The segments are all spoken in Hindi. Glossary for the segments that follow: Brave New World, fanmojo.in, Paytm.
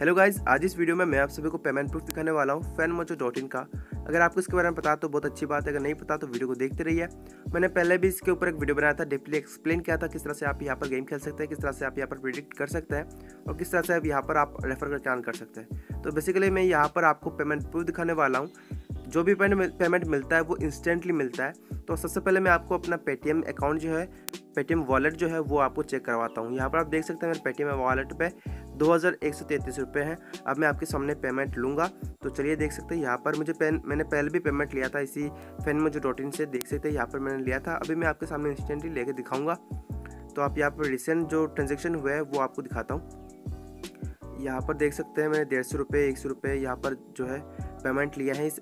हेलो गाइज, आज इस वीडियो में मैं आप सभी को पेमेंट प्रूफ दिखाने वाला हूँ fanmojo.in का। अगर आपको इसके बारे में पता तो बहुत अच्छी बात है, अगर नहीं पता तो वीडियो को देखते रहिए। मैंने पहले भी इसके ऊपर एक वीडियो बनाया था, डीपली एक्सप्लेन किया था किस तरह से आप यहाँ पर गेम खेल सकते हैं, किस तरह से आप यहाँ पर प्रेडिक्ट कर सकते हैं और किस तरह से आप यहाँ पर आप रेफर करके अर्न कर सकते हैं। तो बेसिकली मैं यहाँ पर आपको पेमेंट प्रूफ दिखाने वाला हूँ। जो भी पेमेंट मिलता है वो इंस्टेंटली मिलता है। तो सबसे पहले मैं आपको अपना पेटीएम अकाउंट जो है, पेटीएम वॉलेट जो है वो आपको चेक करवाता हूँ। यहाँ पर आप देख सकते हैं मेरे पेटीएम वॉलेट पे 2133 रुपये हैं। अब मैं आपके सामने पेमेंट लूँगा, तो चलिए देख सकते हैं यहाँ पर मुझे मैंने पहले भी पेमेंट लिया था इसी fanmojo.in से, देख सकते हैं यहाँ पर मैंने लिया था। अभी मैं आपके सामने इंस्टेंटली लेके दिखाऊँगा। तो आप यहाँ पर रिसेंट जो ट्रांजेक्शन हुआ है वो आपको दिखाता हूँ। यहाँ पर देख सकते हैं मैंने 150 रुपये, 100 रुपये यहाँ पर जो है पेमेंट लिया है इस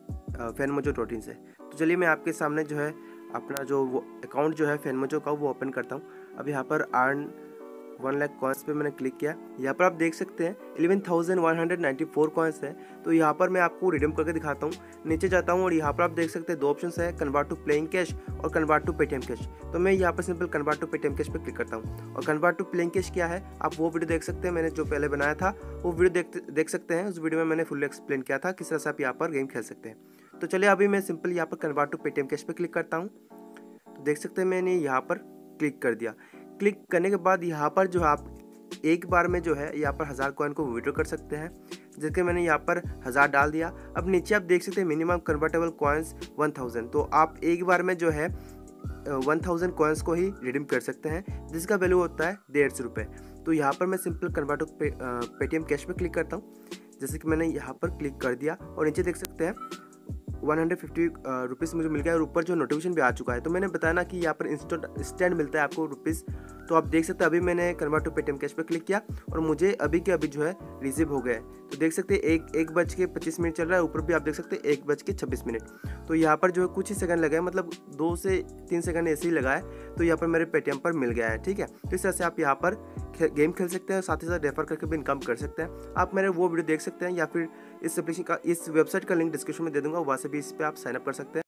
fanmojo.in से। तो चलिए मैं आपके सामने जो है अपना जो वो अकाउंट जो है fanmojo का वो ओपन करता हूँ। अब यहाँ पर अर्न 1 लाख कॉइन्स पे मैंने क्लिक किया। यहाँ पर आप देख सकते हैं 11,194 कॉइन्स है। तो यहाँ पर मैं आपको रिडीम करके दिखाता हूँ। नीचे जाता हूँ और यहाँ पर आप देख सकते हैं दो ऑप्शन है, कन्वर्ट टू प्लेइंग कैश और कन्वर्ट टू पेटीएम कैश। तो मैं यहाँ पर simple convert to Paytm cash पर क्लिक करता हूँ। और कन्वर्ट टू प्लेइंग कैश क्या है, आप वो वीडियो देख सकते हैं, मैंने जो पहले बनाया था वो वीडियो देख सकते हैं। उस वीडियो में मैंने फुल एक्सप्लेन किया था किस तरह से आप यहाँ पर गेम खेल सकते हैं। तो चलिए अभी मैं सिंपल यहाँ पर कन्वर्ट टू पेटीएम कैश पर क्लिक करता हूँ। तो देख सकते हैं मैंने यहाँ पर क्लिक कर दिया। क्लिक करने के बाद यहाँ पर जो आप एक बार में जो है यहाँ पर 1000 कॉइन को विड्रॉ कर सकते हैं, जिसके मैंने यहाँ पर 1000 डाल दिया। अब नीचे आप देख सकते हैं मिनिमम कन्वर्टेबल कॉइन्स 1000। तो आप एक बार में जो है 1000 कॉइन्स को ही रिडीम कर सकते हैं, जिसका वैल्यू होता है 150 रुपये। तो यहाँ पर मैं सिंपल कन्वर्ट पेटीएम कैश पर क्लिक करता हूँ, जैसे कि मैंने यहाँ पर क्लिक कर दिया। और नीचे देख सकते हैं 150 रुपीज़ मुझे मिल गया और ऊपर जो नोटिफिकेशन भी आ चुका है। तो मैंने बताया ना कि यहाँ पर इंस्टेंट मिलता है आपको रुपीज़। तो आप देख सकते हैं अभी मैंने कन्वर्ट टू पेटीएम कैश पर क्लिक किया और मुझे अभी के अभी जो है रिसीव हो गया है। तो देख सकते हैं 1:25 चल रहा है, ऊपर भी आप देख सकते हैं 1:26। तो यहाँ पर जो है कुछ ही सेकंड लगे, मतलब 2 से 3 सेकंड ऐसे ही लगाए। तो यहाँ पर मेरे पेटीएम पर मिल गया है, ठीक है। तो इस तरह से आप यहाँ पर गेम खेल सकते हैं और साथ ही साथ रेफर करके भी इनकम कर सकते हैं। आप मेरे वो वीडियो देख सकते हैं या फिर इस एप्लीकेशन का, इस वेबसाइट का लिंक डिस्क्रिप्शन में दे दूँगा, वहाँ से भी इस पर आप साइनअप कर सकते हैं।